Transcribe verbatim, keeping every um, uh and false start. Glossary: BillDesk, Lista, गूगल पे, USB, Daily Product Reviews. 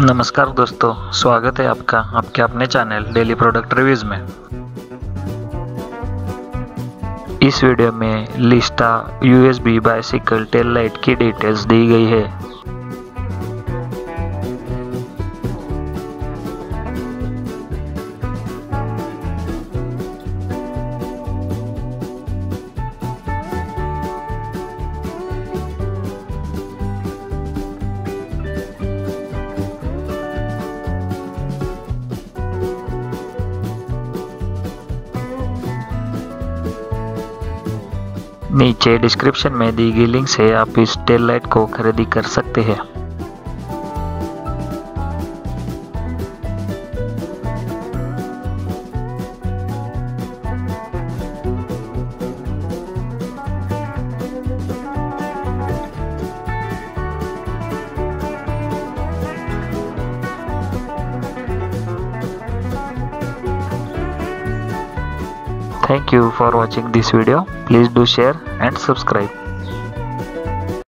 नमस्कार दोस्तों, स्वागत है आपका आपके अपने चैनल डेली प्रोडक्ट रिव्यूज़ में। इस वीडियो में लिस्टा यूएसबी बाइसिकल टेल लाइट की डिटेल्स दी गई है। नीचे डिस्क्रिप्शन में दी गई लिंक से आप इस टेल लाइट को खरीदी कर सकते हैं। Thank you for watching this video. Please do share and subscribe.